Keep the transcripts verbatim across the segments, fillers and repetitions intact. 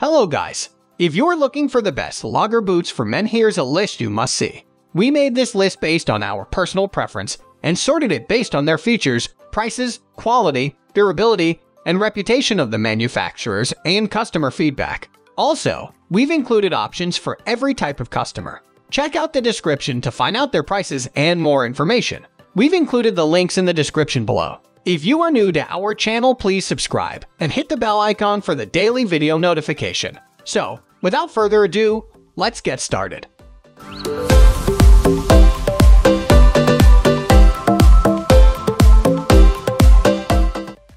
Hello guys! If you're looking for the best logger boots for men, here's a list you must see. We made this list based on our personal preference and sorted it based on their features, prices, quality, durability, and reputation of the manufacturers and customer feedback. Also, we've included options for every type of customer. Check out the description to find out their prices and more information. We've included the links in the description below. If you are new to our channel, please subscribe and hit the bell icon for the daily video notification. So, without further ado, let's get started.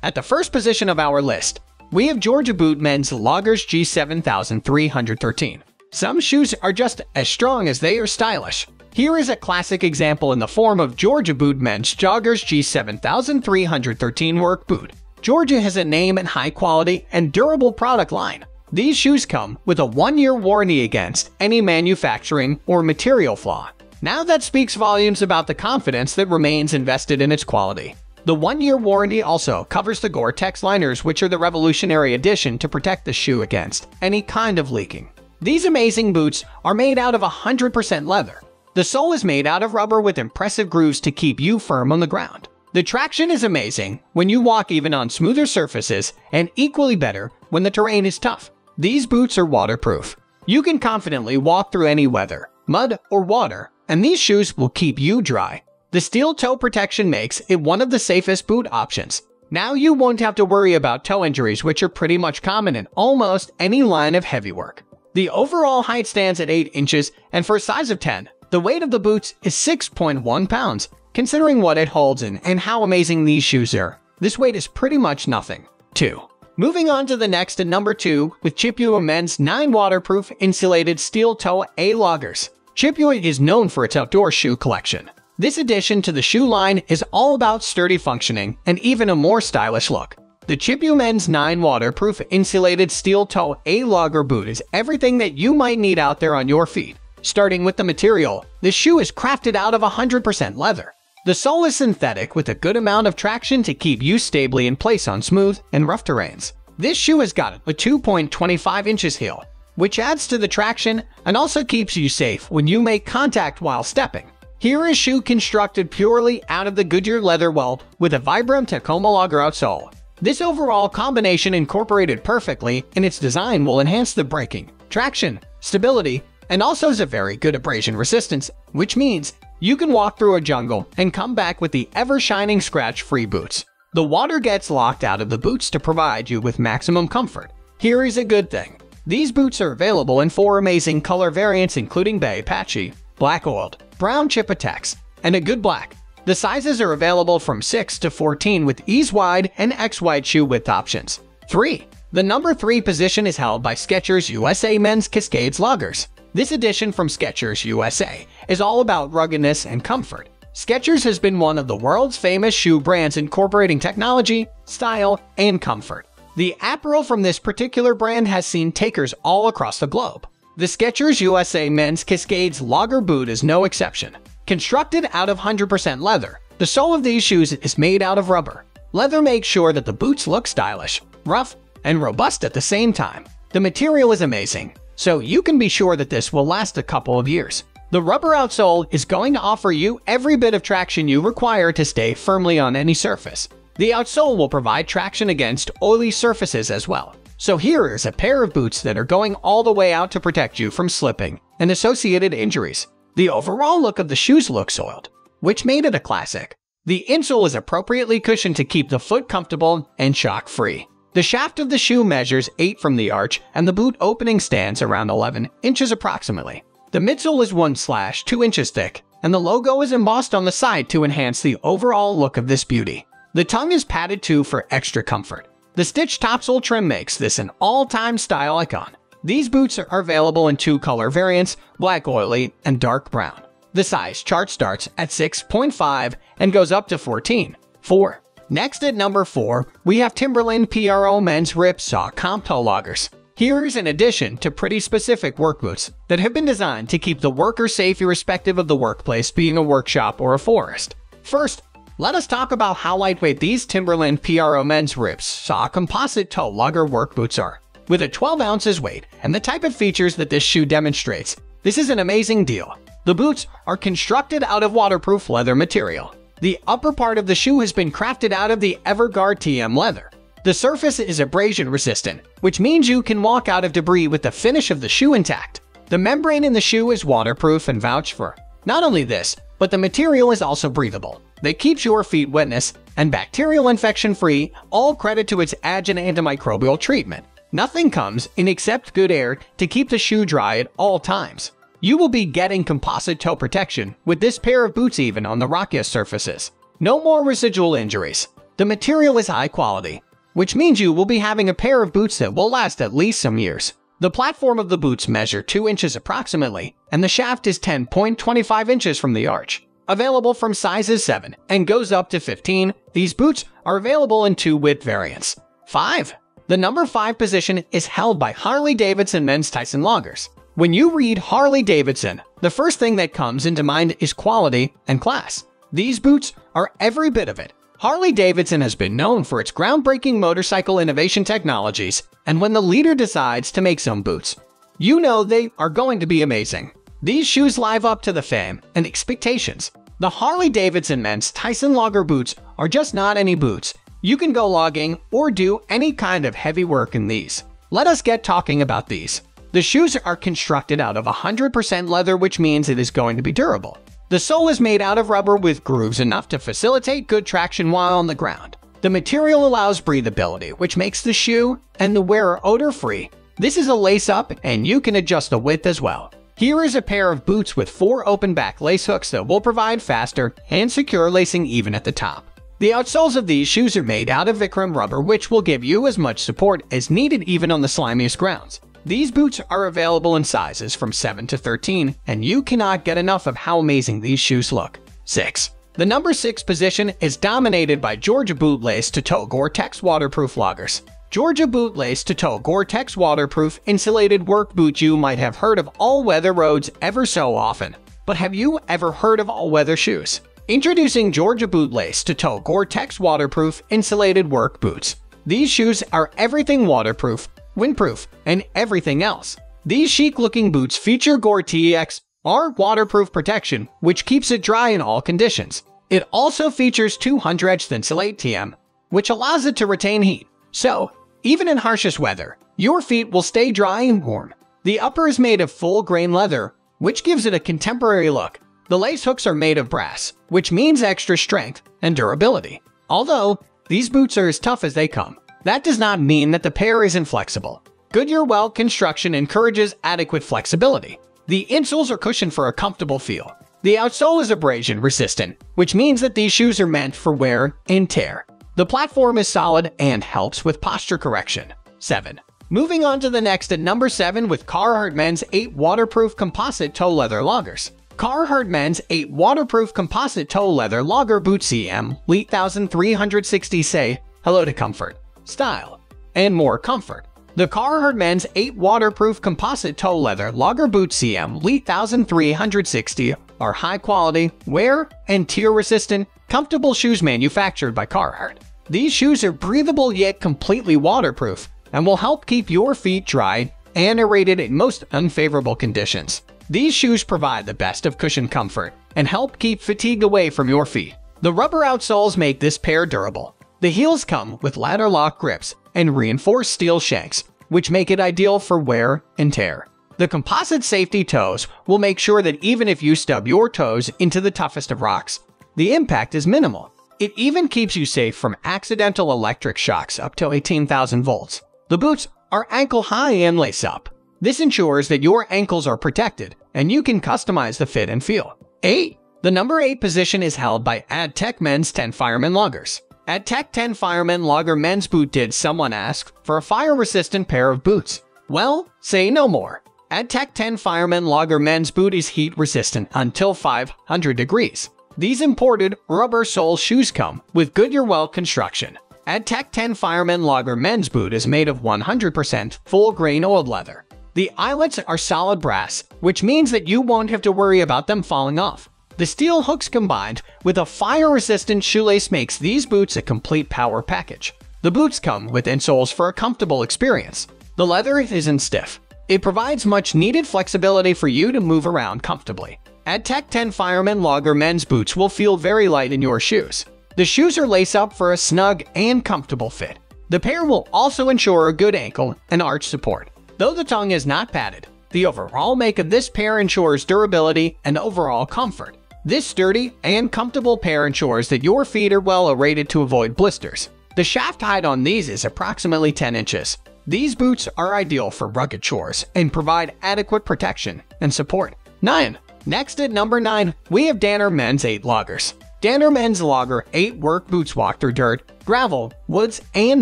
At the first position of our list, we have Georgia Boot Men's Loggers G seven three one three. Some shoes are just as strong as they are stylish. Here is a classic example in the form of Georgia Boot Men's Joggers G seven three one three Work Boot. Georgia has a name and high quality and durable product line. These shoes come with a one-year warranty against any manufacturing or material flaw. Now that speaks volumes about the confidence that remains invested in its quality. The one-year warranty also covers the Gore-Tex liners, which are the revolutionary addition to protect the shoe against any kind of leaking. These amazing boots are made out of one hundred percent leather. The sole is made out of rubber with impressive grooves to keep you firm on the ground. The traction is amazing when you walk even on smoother surfaces and equally better when the terrain is tough. These boots are waterproof. You can confidently walk through any weather, mud, or water, and these shoes will keep you dry. The steel toe protection makes it one of the safest boot options. Now you won't have to worry about toe injuries, which are pretty much common in almost any line of heavy work. The overall height stands at eight inches, and for a size of ten, the weight of the boots is six point one pounds, considering what it holds in and how amazing these shoes are. This weight is pretty much nothing. two. Moving on to the next at number two with Chippewa Men's nine Waterproof Insulated Steel Toe A-Loggers. Chippewa is known for its outdoor shoe collection. This addition to the shoe line is all about sturdy functioning and even a more stylish look. The Chippewa Men's nine Waterproof Insulated Steel Toe A-Logger boot is everything that you might need out there on your feet. Starting with the material, this shoe is crafted out of one hundred percent leather. The sole is synthetic with a good amount of traction to keep you stably in place on smooth and rough terrains. This shoe has got a two point two five inches heel, which adds to the traction and also keeps you safe when you make contact while stepping. Here is a shoe constructed purely out of the Goodyear leather welt with a Vibram Tacoma logger outsole. This overall combination incorporated perfectly in its design will enhance the braking, traction, stability, and also has a very good abrasion resistance, which means you can walk through a jungle and come back with the ever-shining scratch-free boots. The water gets locked out of the boots to provide you with maximum comfort. Here is a good thing. These boots are available in four amazing color variants, including Bay Patchy, Black Oiled, Brown Chippetex, and a Good Black. The sizes are available from six to fourteen with ease-wide and X-wide shoe width options. three. The number three position is held by Skechers U S A Men's Cascades Loggers. This edition from Skechers U S A is all about ruggedness and comfort. Skechers has been one of the world's famous shoe brands incorporating technology, style, and comfort. The apparel from this particular brand has seen takers all across the globe. The Skechers U S A Men's Cascades Logger boot is no exception. Constructed out of one hundred percent leather, the sole of these shoes is made out of rubber. Leather makes sure that the boots look stylish, rough, and robust at the same time. The material is amazing, so you can be sure that this will last a couple of years. The rubber outsole is going to offer you every bit of traction you require to stay firmly on any surface. The outsole will provide traction against oily surfaces as well. So here is a pair of boots that are going all the way out to protect you from slipping and associated injuries. The overall look of the shoes looks soiled, which made it a classic. The insole is appropriately cushioned to keep the foot comfortable and shock-free. The shaft of the shoe measures eight from the arch, and the boot opening stands around eleven inches approximately. The midsole is one to two inches thick, and the logo is embossed on the side to enhance the overall look of this beauty. The tongue is padded too for extra comfort. The stitched topsole trim makes this an all-time style icon. These boots are available in two color variants, black oily and dark brown. The size chart starts at six point five and goes up to fourteen. four. Next at number four, we have Timberland P R O Men's Rip Saw Comp Toe Loggers. Here is an addition to pretty specific work boots that have been designed to keep the worker safe irrespective of the workplace being a workshop or a forest. First, let us talk about how lightweight these Timberland P R O Men's Rip Saw Composite Toe Logger work boots are. with a twelve ounces weight and the type of features that this shoe demonstrates. This is an amazing deal. The boots are constructed out of waterproof leather material. The upper part of the shoe has been crafted out of the EverGuard T M leather. The surface is abrasion resistant, which means you can walk out of debris with the finish of the shoe intact. The membrane in the shoe is waterproof and vouch for. Not only this, but the material is also breathable. That keeps your feet wetness and bacterial infection free, all credit to its Agent antimicrobial treatment. Nothing comes in except good air to keep the shoe dry at all times. You will be getting composite toe protection with this pair of boots even on the rockiest surfaces. No more residual injuries. The material is high quality, which means you will be having a pair of boots that will last at least some years. The platform of the boots measure two inches approximately, and the shaft is ten point two five inches from the arch. Available from sizes seven and goes up to fifteen, these boots are available in two width variants. five. The number five position is held by Harley-Davidson Men's Tyson Loggers. When you read Harley-Davidson, the first thing that comes into mind is quality and class. These boots are every bit of it. Harley-Davidson has been known for its groundbreaking motorcycle innovation technologies, and when the leader decides to make some boots, you know they are going to be amazing. These shoes live up to the fame and expectations. The Harley-Davidson Men's Tyson Logger boots are just not any boots. You can go logging or do any kind of heavy work in these. Let us get talking about these. The shoes are constructed out of one hundred percent leather, which means it is going to be durable. The sole is made out of rubber with grooves enough to facilitate good traction while on the ground. The material allows breathability, which makes the shoe and the wearer odor-free. This is a lace-up, and you can adjust the width as well. Here is a pair of boots with four open back lace hooks that will provide faster and secure lacing even at the top. The outsoles of these shoes are made out of Vibram rubber, which will give you as much support as needed even on the slimiest grounds. These boots are available in sizes from seven to thirteen, and you cannot get enough of how amazing these shoes look. six. The number six position is dominated by Georgia Boot Lace to Toe Gore-Tex Waterproof Loggers. Georgia Boot Lace to Toe Gore-Tex Waterproof Insulated Work Boot. You might have heard of all-weather roads ever so often, but have you ever heard of all-weather shoes? Introducing Georgia Boot Lace to Toe Gore-Tex Waterproof Insulated Work Boots. These shoes are everything waterproof, windproof, and everything else. These chic-looking boots feature Gore-Tex R waterproof protection, which keeps it dry in all conditions. It also features two hundred Thinsulate T M, which allows it to retain heat. So, even in harshest weather, your feet will stay dry and warm. The upper is made of full-grain leather, which gives it a contemporary look. The lace hooks are made of brass, which means extra strength and durability. Although, these boots are as tough as they come. That does not mean that the pair isn't flexible. Goodyear well construction encourages adequate flexibility. The insoles are cushioned for a comfortable feel. The outsole is abrasion resistant, which means that these shoes are meant for wear and tear. The platform is solid and helps with posture correction. seven. Moving on to the next at number seven with Carhartt Men's eight Waterproof Composite Toe Leather Loggers. Carhartt Men's eight Waterproof Composite Toe Leather Logger Boot C M one three six zero say hello to comfort, style, and more comfort. The Carhartt Men's eight Waterproof Composite Toe Leather Logger Boot C M one three six zero are high-quality, wear, and tear-resistant, comfortable shoes manufactured by Carhartt. These shoes are breathable yet completely waterproof and will help keep your feet dry and aerated in most unfavorable conditions. These shoes provide the best of cushion comfort and help keep fatigue away from your feet. The rubber outsoles make this pair durable. The heels come with ladder lock grips and reinforced steel shanks, which make it ideal for wear and tear. The composite safety toes will make sure that even if you stub your toes into the toughest of rocks, the impact is minimal. It even keeps you safe from accidental electric shocks up to eighteen thousand volts. The boots are ankle-high and lace-up. This ensures that your ankles are protected, and you can customize the fit and feel. eight. The number eight position is held by AdTech Men's ten Fireman Loggers. AdTech ten Fireman Logger Men's Boot. Did someone ask for a fire-resistant pair of boots? Well, say no more. AdTech ten Fireman Logger Men's Boot is heat-resistant until five hundred degrees. These imported rubber sole shoes come with Goodyear well construction. AdTech ten Fireman Logger Men's Boot is made of one hundred percent full-grain oiled leather. The eyelets are solid brass, which means that you won't have to worry about them falling off. The steel hooks combined with a fire-resistant shoelace makes these boots a complete power package. The boots come with insoles for a comfortable experience. The leather isn't stiff. It provides much needed flexibility for you to move around comfortably. AdTech ten Fireman Logger men's boots will feel very light in your shoes. The shoes are lace up for a snug and comfortable fit. The pair will also ensure a good ankle and arch support. Though the tongue is not padded, the overall make of this pair ensures durability and overall comfort. This sturdy and comfortable pair ensures that your feet are well aerated to avoid blisters. The shaft height on these is approximately ten inches. These boots are ideal for rugged chores and provide adequate protection and support. nine. Next at number nine, we have Danner Men's eight Loggers. Danner Men's Logger eight work boots walk through dirt, gravel, woods, and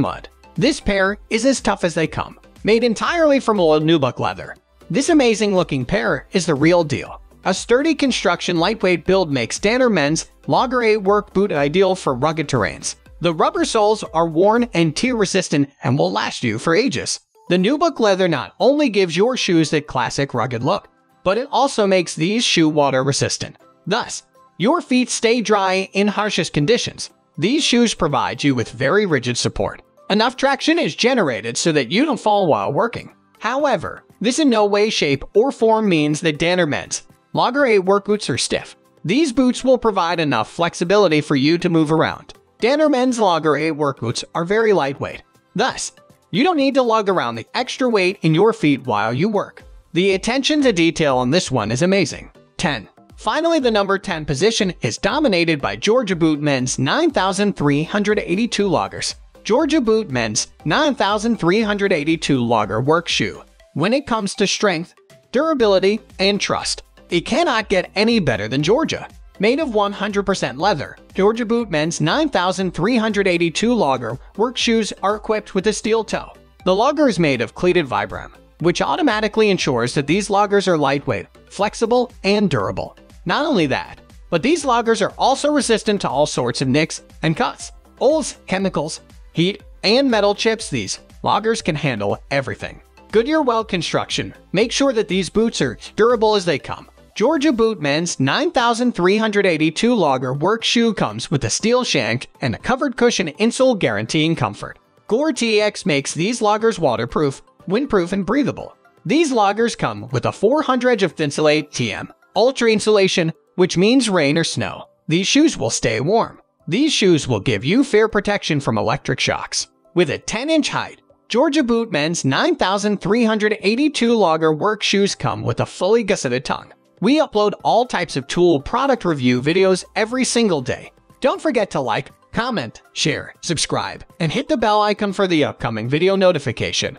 mud. This pair is as tough as they come, made entirely from old nubuck leather. This amazing-looking pair is the real deal. A sturdy construction lightweight build makes Danner Men's Logger eight work boot ideal for rugged terrains. The rubber soles are worn and tear-resistant and will last you for ages. The nubuck leather not only gives your shoes that classic rugged look, but it also makes these shoes water-resistant. Thus, your feet stay dry in harshest conditions. These shoes provide you with very rigid support. Enough traction is generated so that you don't fall while working. However, this in no way, shape, or form means that Danner Men's Logger eight work boots are stiff. These boots will provide enough flexibility for you to move around. Danner Men's Logger eight work boots are very lightweight. Thus, you don't need to lug around the extra weight in your feet while you work. The attention to detail on this one is amazing. ten. Finally, the number ten position is dominated by Georgia Boot Men's nine thousand three hundred eighty-two Loggers. Georgia Boot Men's nine thousand three hundred eighty-two Logger work shoe. When it comes to strength, durability, and trust, it cannot get any better than Georgia. Made of one hundred percent leather, Georgia Boot Men's nine thousand three hundred eighty-two Logger work shoes are equipped with a steel toe. The logger is made of cleated Vibram, which automatically ensures that these loggers are lightweight, flexible, and durable. Not only that, but these loggers are also resistant to all sorts of nicks and cuts, holes, chemicals, heat, and metal chips. These loggers can handle everything. Goodyear weld construction make sure that these boots are durable as they come. Georgia Boot Men's nine thousand three hundred eighty-two Logger work shoe comes with a steel shank and a covered cushion insole guaranteeing comfort. Gore-Tex makes these loggers waterproof, windproof, and breathable. These loggers come with a four hundred of Thinsulate T M Ultra insulation, which means rain or snow. These shoes will stay warm. These shoes will give you fair protection from electric shocks. With a ten inch height, Georgia Boot Men's nine thousand three hundred eighty-two Logger work shoes come with a fully gusseted tongue. We upload all types of tool product review videos every single day. Don't forget to like, comment, share, subscribe, and hit the bell icon for the upcoming video notification.